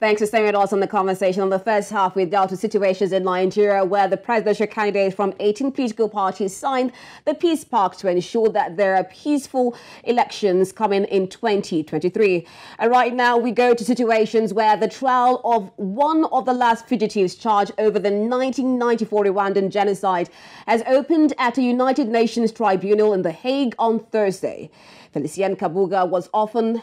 Thanks for staying with us on the conversation. On the first half, we dealt with situations in Nigeria where the presidential candidates from 18 political parties signed the peace pact to ensure that there are peaceful elections coming in 2023. And right now, we go to situations where the trial of one of the last fugitives charged over the 1994 Rwandan genocide has opened at a United Nations tribunal in The Hague on Thursday. Félicien Kabuga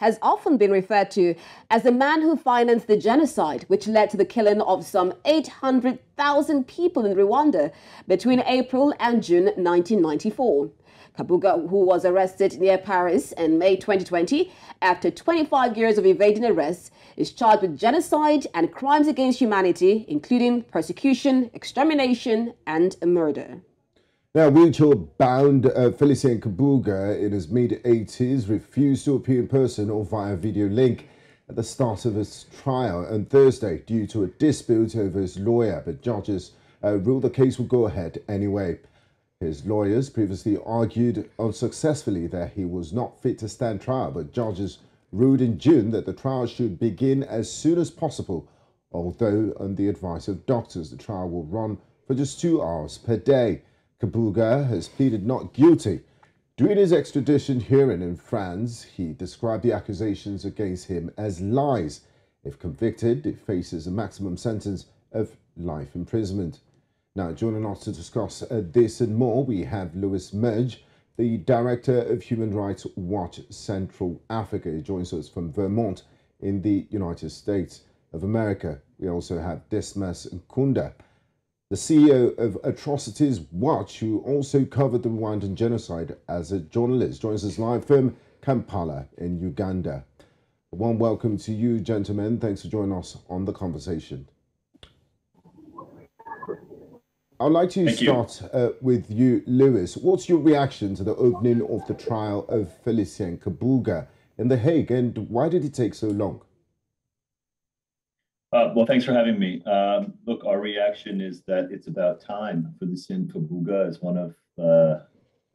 has often been referred to as the man who financed the genocide, which led to the killing of some 800,000 people in Rwanda between April and June 1994. Kabuga, who was arrested near Paris in May 2020 after 25 years of evading arrest, is charged with genocide and crimes against humanity, including persecution, extermination, and murder. Now, wheelchair-bound Félicien Kabuga, in his mid-80s, refused to appear in person or via video link at the start of his trial on Thursday due to a dispute over his lawyer, but judges ruled the case would go ahead anyway. His lawyers previously argued unsuccessfully that he was not fit to stand trial, but judges ruled in June that the trial should begin as soon as possible, although on the advice of doctors, the trial will run for just 2 hours per day. Kabuga has pleaded not guilty. During his extradition hearing in France, he described the accusations against him as lies. If convicted, it faces a maximum sentence of life imprisonment. Now, joining us to discuss this and more, we have Lewis Mudge, the director of Human Rights Watch Central Africa. He joins us from Vermont in the United States of America. We also have Dismas Nkunda, the CEO of Atrocities Watch, who also covered the Rwandan genocide as a journalist, joins us live from Kampala in Uganda. A warm welcome to you, gentlemen. Thanks for joining us on The Conversation. I'd like to start with you, Lewis. What's your reaction to the opening of the trial of Félicien Kabuga in The Hague, and why did it take so long? Well, thanks for having me. Look, our reaction is that it's about time. Félicien Kabuga is one of the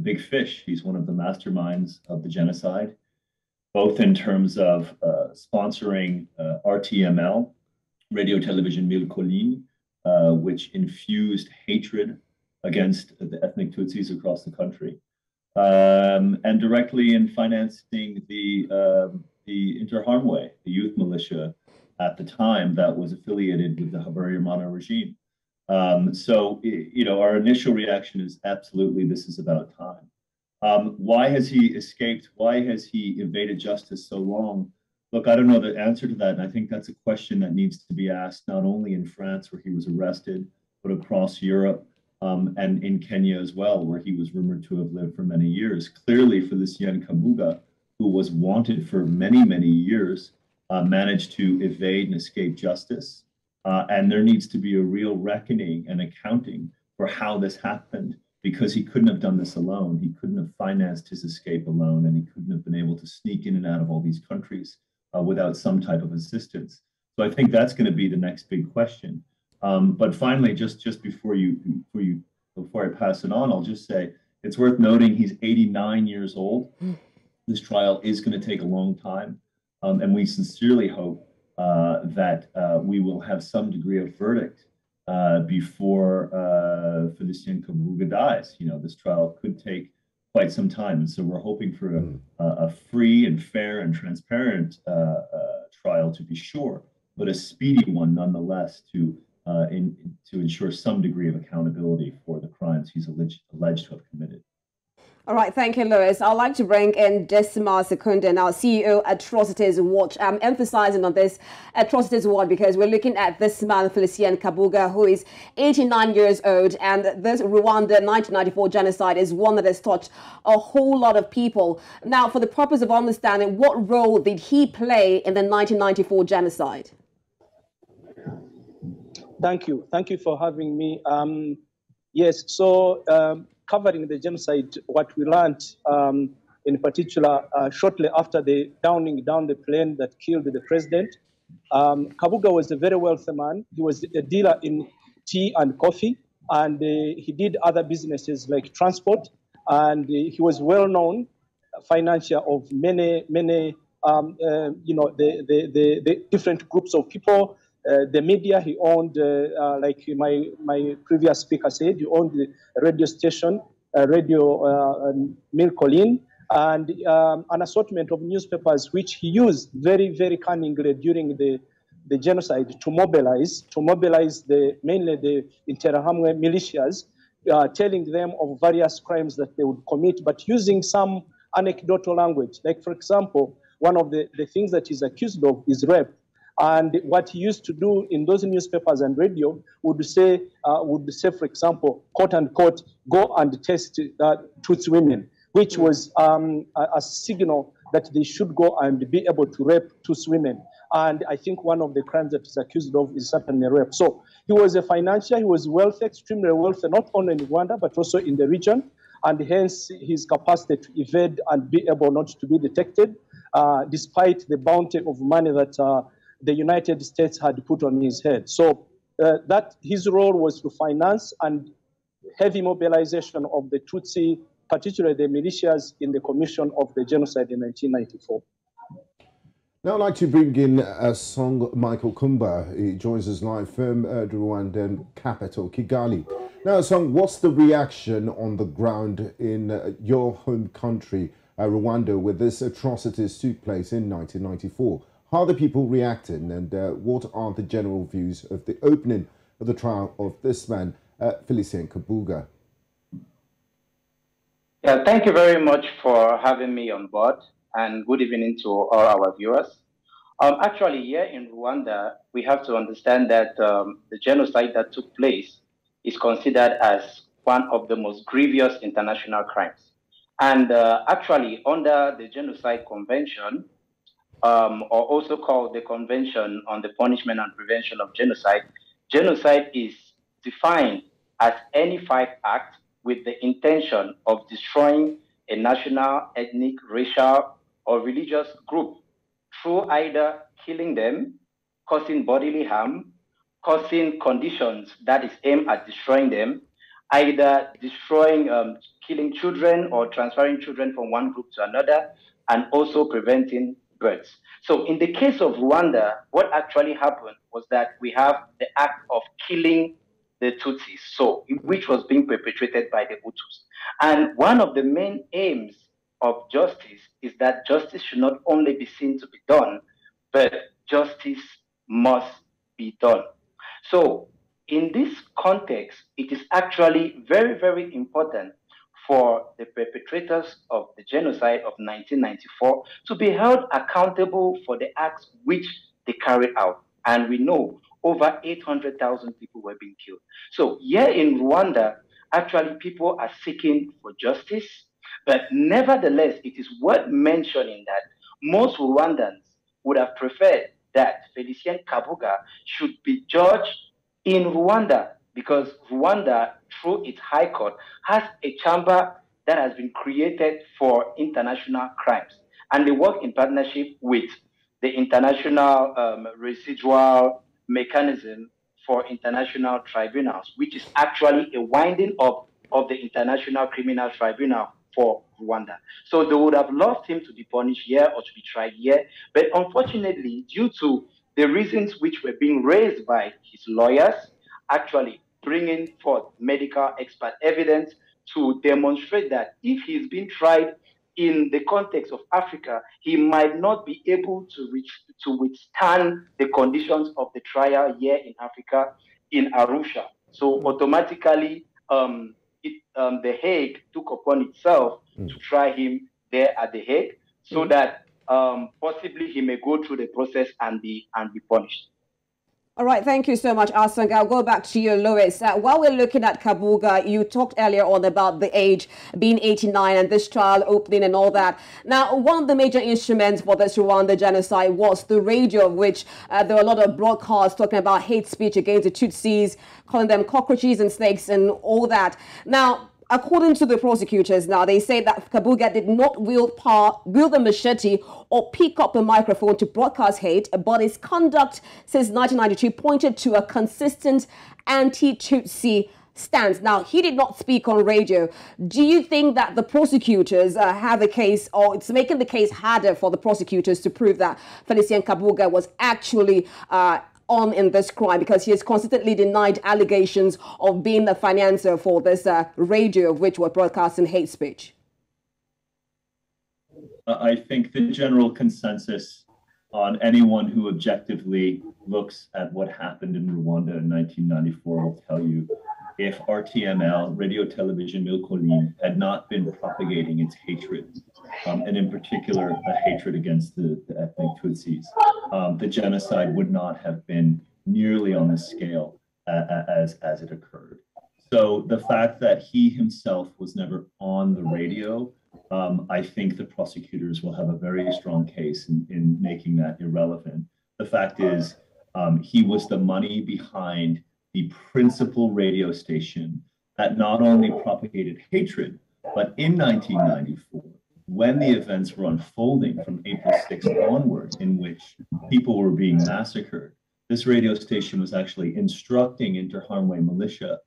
big fish. He's one of the masterminds of the genocide, both in terms of sponsoring RTML, Radio Télévision Mille Collines, which infused hatred against the ethnic Tutsis across the country, and directly in financing the Interahamwe, the youth militia, at the time that was affiliated with the Habyarimana regime. So, you know, our initial reaction is absolutely this is about time. Why has he escaped? Why has he evaded justice so long? Look, I don't know the answer to that. And I think that's a question that needs to be asked, not only in France, where he was arrested, but across Europe and in Kenya as well, where he was rumored to have lived for many years. Clearly, Félicien Kabuga, who was wanted for many, many years, managed to evade and escape justice. And there needs to be a real reckoning and accounting for how this happened, because he couldn't have done this alone. He couldn't have financed his escape alone, and he couldn't have been able to sneak in and out of all these countries without some type of assistance. So I think that's going to be the next big question. But finally, just before I pass it on, I'll just say it's worth noting he's 89 years old. This trial is going to take a long time. And we sincerely hope that we will have some degree of verdict before Félicien Kabuga dies. You know, this trial could take quite some time. And so we're hoping for a free and fair and transparent trial, to be sure, but a speedy one nonetheless, to ensure some degree of accountability for the crimes he's alleged to have committed. All right, thank you, Lewis. I'd like to bring in Dismas Nkunda, now CEO Atrocities Watch. I'm emphasizing on this Atrocities Watch because we're looking at this man, Félicien Kabuga, who is 89 years old, and this Rwanda 1994 genocide is one that has touched a whole lot of people. Now, for the purpose of understanding, what role did he play in the 1994 genocide? Thank you. Thank you for having me. Yes, so... covering the genocide, what we learned in particular shortly after the downing down the plane that killed the president, Kabuga was a very wealthy man. He was a dealer in tea and coffee, and he did other businesses like transport, and he was well-known financier of many the different groups of people. The media he owned, like my previous speaker said, he owned the radio station, Radio Mille Collines, and an assortment of newspapers which he used very cunningly during the genocide to mobilize mainly the Interahamwe militias, telling them of various crimes that they would commit, but using some anecdotal language. Like, for example, one of the things that he's accused of is rape. And what he used to do in those newspapers and radio would say, for example, quote unquote, "Go and test Tutsi women," which was a signal that they should go and be able to rape Tutsi women. And I think one of the crimes that he's accused of is certainly rape. So he was a financier. He was wealthy, extremely wealthy, not only in Rwanda, but also in the region. And hence his capacity to evade and be able not to be detected, despite the bounty of money that the United States had put on his head. So that his role was to finance and heavy mobilization of the Tutsi, particularly the militias, in the commission of the genocide in 1994. Now I'd like to bring in Asong Michael Khumbah. He joins us live from the Rwandan capital, Kigali. Now Asong, what's the reaction on the ground in your home country, Rwanda, where these atrocities took place in 1994? How are the people reacting, and what are the general views of the opening of the trial of this man, Félicien Kabuga? Yeah, thank you very much for having me on board, and good evening to all our viewers. Actually, here in Rwanda, we have to understand that the genocide that took place is considered as one of the most grievous international crimes. And actually, under the Genocide Convention, or also called the Convention on the Punishment and Prevention of Genocide, genocide is defined as any five act with the intention of destroying a national, ethnic, racial, or religious group through either killing them, causing bodily harm, causing conditions that is aimed at destroying them, either destroying, killing children or transferring children from one group to another, and also preventing births. So in the case of Rwanda, what actually happened was that we have the act of killing the Tutsis, so which was being perpetrated by the Hutus. And one of the main aims of justice is that justice should not only be seen to be done, but justice must be done. So in this context, it is actually very important for the perpetrators of the genocide of 1994 to be held accountable for the acts which they carried out. And we know over 800,000 people were being killed. So here in Rwanda, actually people are seeking for justice, but nevertheless, it is worth mentioning that most Rwandans would have preferred that Félicien Kabuga should be judged in Rwanda, because Rwanda, through its High Court, has a chamber that has been created for international crimes. And they work in partnership with the International Residual Mechanism for International Tribunals, which is actually a winding up of the International Criminal Tribunal for Rwanda. So they would have loved him to be punished here or to be tried here. But unfortunately, due to the reasons which were being raised by his lawyers, actually bringing forth medical expert evidence to demonstrate that if he's been tried in the context of Africa, he might not be able to withstand the conditions of the trial here in Africa, in Arusha. So automatically, The Hague took upon itself to try him there at The Hague, so that possibly he may go through the process and be punished. All right, thank you so much, Asong. I'll go back to you, Lewis. While we're looking at Kabuga, you talked earlier on about the age being 89 and this trial opening and all that. Now, one of the major instruments for this Rwanda genocide was the radio, which there were a lot of broadcasts talking about hate speech against the Tutsis, calling them cockroaches and snakes and all that. Now, according to the prosecutors now, they say that Kabuga did not wield a machete or pick up a microphone to broadcast hate, but his conduct since 1992 pointed to a consistent anti-Tutsi stands. Now, he did not speak on radio. Do you think that the prosecutors have a case, or it's making the case harder for the prosecutors to prove that Félicien Kabuga was actually on in this crime, because he has consistently denied allegations of being the financier for this radio, of which were broadcasting hate speech? I think the general consensus on anyone who objectively looks at what happened in Rwanda in 1994 will tell you, if RTML, Radio Télévision Mille Collines, had not been propagating its hatred, and in particular a hatred against the ethnic Tutsis, the genocide would not have been nearly on the scale as it occurred. So the fact that he himself was never on the radio, I think the prosecutors will have a very strong case in making that irrelevant. The fact is, he was the money behind the principal radio station that not only propagated hatred, but in 1994, when the events were unfolding from April 6th onwards, in which people were being massacred, this radio station was actually instructing Interahamwe militia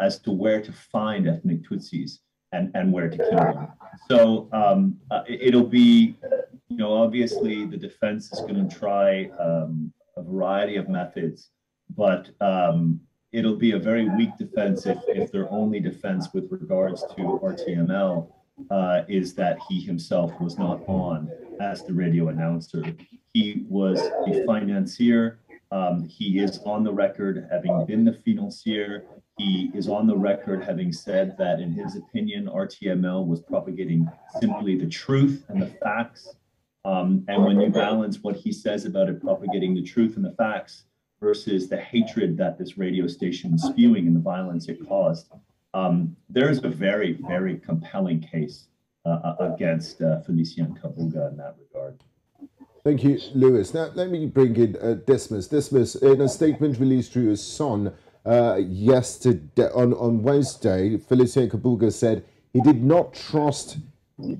as to where to find ethnic Tutsis and where to kill them. So it'll be, you know, obviously the defense is going to try a variety of methods, but it'll be a very weak defense if their only defense with regards to RTML is that he himself was not on as the radio announcer. He was a financier. He is on the record having been the financier. He is on the record having said that, in his opinion, RTML was propagating simply the truth and the facts. And when you balance what he says about it propagating the truth and the facts versus the hatred that this radio station was spewing and the violence it caused, there is a very, very compelling case against Félicien Kabuga in that regard. Thank you, Lewis. Now, let me bring in Dismas. Dismas, in a statement released through his son yesterday, on Wednesday, Félicien Kabuga said he did not trust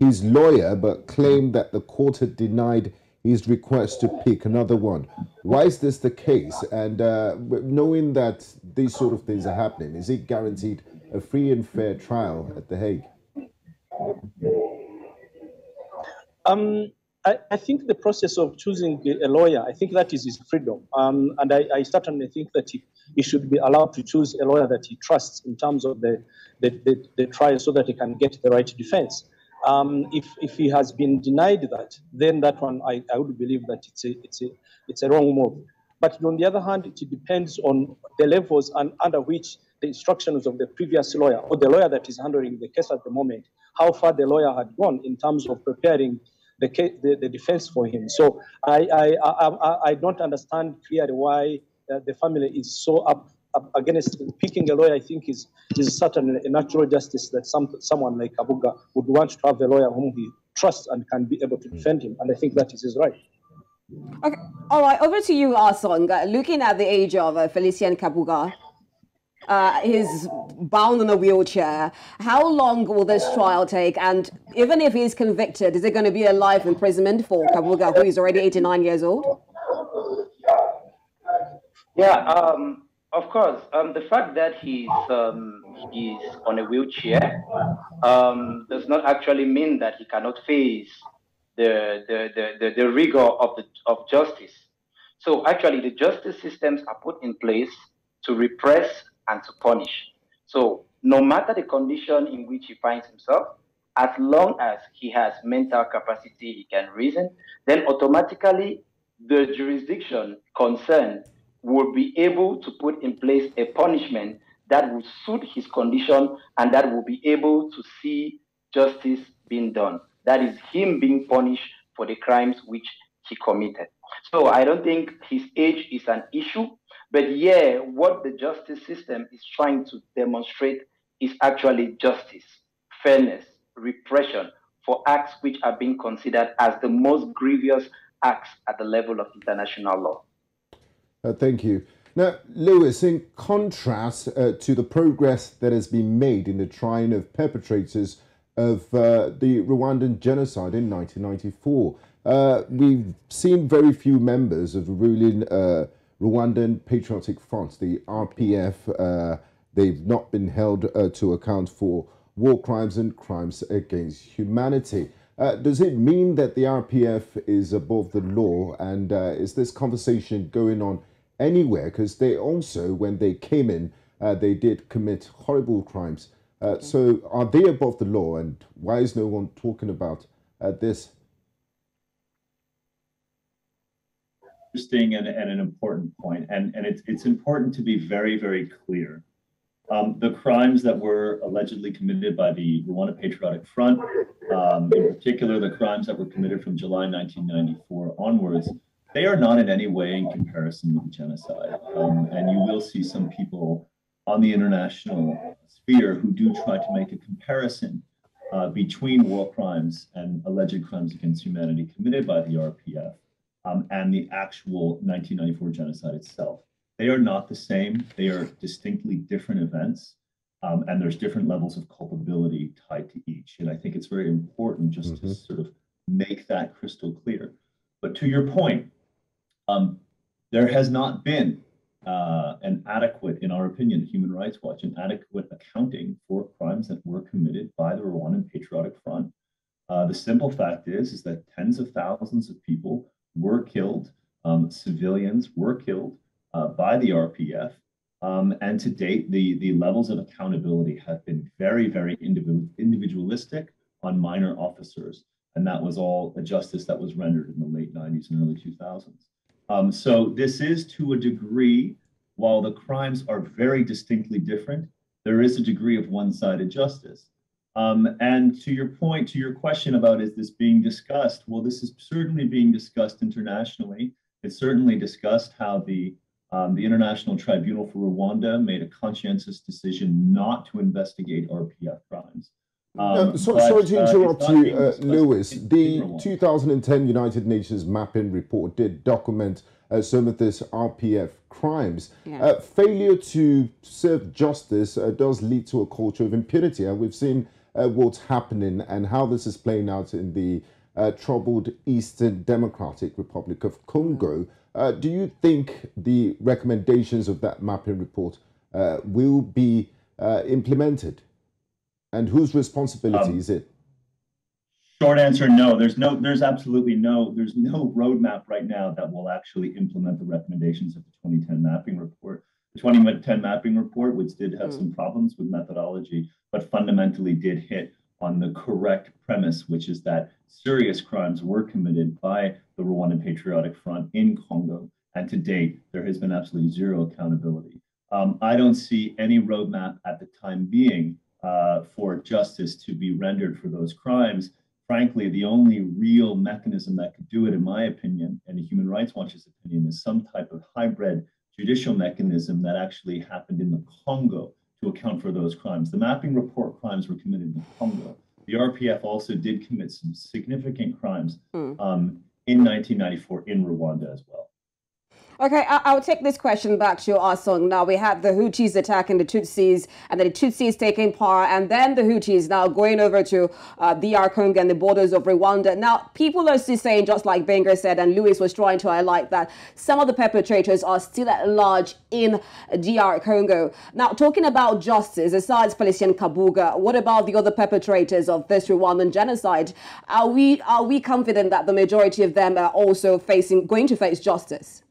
his lawyer, but claimed that the court had denied his request to pick another one. Why is this the case? And knowing that these sort of things are happening, is it guaranteed a free and fair trial at The Hague? I think the process of choosing a lawyer, I think that is his freedom. And I certainly think that he should be allowed to choose a lawyer that he trusts in terms of the trial, so that he can get the right defense. If he has been denied that, then that one, I would believe that it's a wrong move. But on the other hand, it depends on the levels and under which the instructions of the previous lawyer, or the lawyer that is handling the case at the moment, how far the lawyer had gone in terms of preparing the case, the defense for him. So I don't understand clearly why the family is so up against picking a lawyer. I think is certainly a natural justice that someone like Kabuga would want to have a lawyer whom he trusts and can be able to defend him, and I think that is his right. Okay, all right, over to you, Asong. Looking at the age of Félicien Kabuga, he's bound in a wheelchair. How long will this trial take? And even if he's convicted, is it going to be a life imprisonment for Kabuga, who is already 89 years old? Yeah, of course. The fact that he's on a wheelchair does not actually mean that he cannot face the rigor of justice. So actually, the justice systems are put in place to repress and to punish. So no matter the condition in which he finds himself, as long as he has mental capacity, he can reason, then automatically the jurisdiction concerned will be able to put in place a punishment that will suit his condition and that will be able to see justice being done. That is him being punished for the crimes which he committed. So I don't think his age is an issue. But yeah, what the justice system is trying to demonstrate is actually justice, fairness, repression for acts which are being considered as the most grievous acts at the level of international law. Thank you. Now, Lewis, in contrast to the progress that has been made in the trying of perpetrators of the Rwandan genocide in 1994, we've seen very few members of the ruling Rwandan Patriotic Front, the RPF, They've not been held to account for war crimes and crimes against humanity. Does it mean that the RPF is above the law, and is this conversation going on anywhere? Because they also, when they came in, they did commit horrible crimes. So are they above the law, and why is no one talking about this? Interesting and an important point, and it's important to be very, very clear. The crimes that were allegedly committed by the Rwanda Patriotic Front, in particular the crimes that were committed from July 1994 onwards, they are not in any way in comparison with genocide. And you will see some people on the international sphere who do try to make a comparison between war crimes and alleged crimes against humanity committed by the RPF. And the actual 1994 genocide itself. They are not the same. They are distinctly different events, and there's different levels of culpability tied to each. And I think it's very important just to sort of make that crystal clear. But to your point, there has not been an adequate, in our opinion, Human Rights Watch, an adequate accounting for crimes that were committed by the Rwandan Patriotic Front. The simple fact is that tens of thousands of people were killed, civilians were killed by the RPF. And to date, the levels of accountability have been very, very individualistic on minor officers. And that was all a justice that was rendered in the late 90s and early 2000s. So this is, to a degree, while the crimes are very distinctly different, there is a degree of one-sided justice. And to your point, to your question about is this being discussed, well, this is certainly being discussed internationally. It's certainly discussed how the International Tribunal for Rwanda made a conscientious decision not to investigate RPF crimes. Sorry to interrupt you, Lewis. The 2010 United Nations mapping report did document some of this RPF crimes. Yeah. Failure to serve justice does lead to a culture of impunity. And we've seen what's happening and how this is playing out in the troubled Eastern Democratic Republic of Congo. Do you think the recommendations of that mapping report will be implemented? And whose responsibility is it? Short answer, no. There's no roadmap right now that will actually implement the recommendations of the 2010 mapping report. The 2010 mapping report, which did have some problems with methodology, but fundamentally did hit on the correct premise, which is that serious crimes were committed by the Rwandan Patriotic Front in Congo. And to date, there has been absolutely zero accountability. I don't see any roadmap at the time being for justice to be rendered for those crimes. Frankly, the only real mechanism that could do it, in my opinion, and the Human Rights Watch's opinion, is some type of hybrid judicial mechanism that actually happened in the Congo to account for those crimes. The mapping report crimes were committed in the Congo. The RPF also did commit some significant crimes in 1994 in Rwanda as well. Okay, I'll take this question back to you, Asong. Now, we had the Hutus attacking the Tutsis, and then the Tutsis taking power, and then the Hutus now going over to DR Congo and the borders of Rwanda. Now, people are still saying, just like Benga said, and Lewis was trying to highlight that, some of the perpetrators are still at large in DR Congo. Now, talking about justice, aside Félicien Kabuga, what about the other perpetrators of this Rwandan genocide? Are we confident that the majority of them are also going to face justice?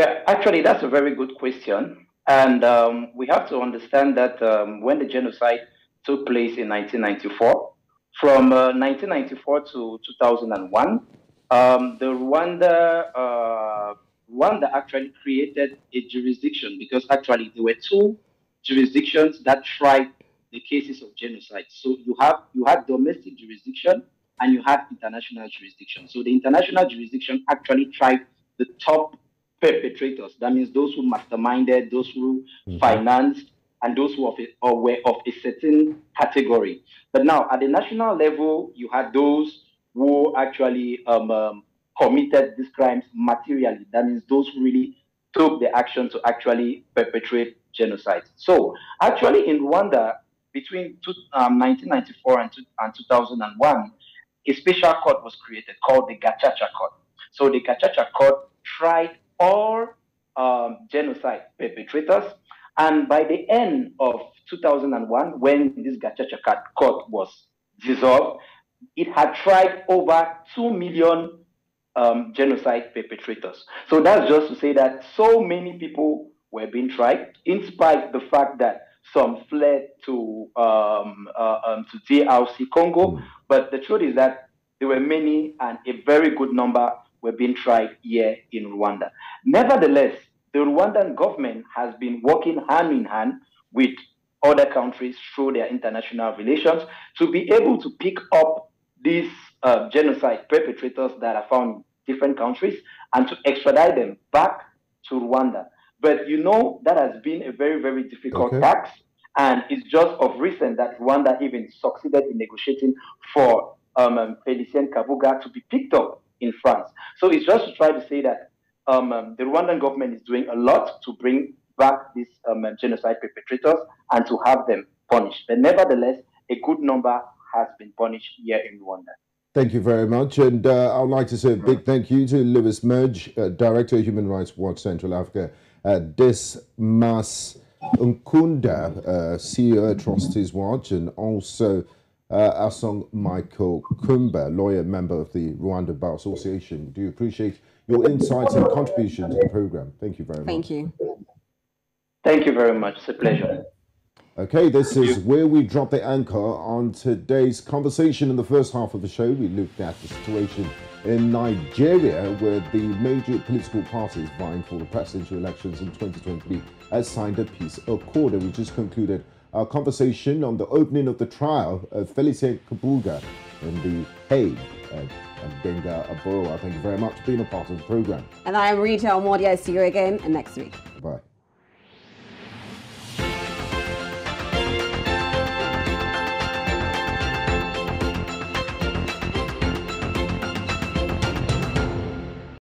Yeah, actually, that's a very good question. And we have to understand that when the genocide took place in 1994, from 1994 to 2001, the Rwanda actually created a jurisdiction, because actually there were two jurisdictions that tried the cases of genocide. So you had domestic jurisdiction and you had international jurisdiction. So the international jurisdiction actually tried the top perpetrators. That means those who masterminded, those who financed, and those who were of a certain category. But now, at the national level, you had those who actually committed these crimes materially. That means those who really took the action to actually perpetrate genocide. So, actually, in Rwanda, between 1994 and 2001, a special court was created called the Gacaca Court. So, the Gacaca Court tried all genocide perpetrators, And by the end of 2001, when this Gacaca Court was dissolved, it had tried over 2 million genocide perpetrators. So that's just to say that so many people were being tried, in spite of the fact that some fled to DRC Congo. But the truth is that there were many, and a very good number were being tried here in Rwanda. Nevertheless, the Rwandan government has been working hand in hand with other countries through their international relations to be able to pick up these genocide perpetrators that are found in different countries and to extradite them back to Rwanda. But you know, that has been a very, very difficult task. And it's just of recent that Rwanda even succeeded in negotiating for Félicien Kabuga to be picked up in France. So it's just to try to say that the Rwandan government is doing a lot to bring back these genocide perpetrators and to have them punished. But nevertheless, a good number has been punished here in Rwanda. Thank you very much. And I would like to say a big thank you to Lewis Mudge, Director of Human Rights Watch Central Africa, Dismas Nkunda, CEO of Atrocities Watch, and also Asong Michael Khumbah, lawyer, member of the Rwanda Bar Association. Do you appreciate your insights and contribution to the program? Thank you very much. Thank you. Thank you very much. It's a pleasure. Okay, this is where we drop the anchor on today's conversation. In the first half of the show, we looked at the situation in Nigeria, where the major political parties vying for the presidential elections in 2023 has signed a peace accord. And we just concluded our conversation on the opening of the trial of Félicien Kabuga in The Hague. And Gbenga Aborowa, thank you very much for being a part of the program. And I am Rita Omodia. See you again next week. Bye.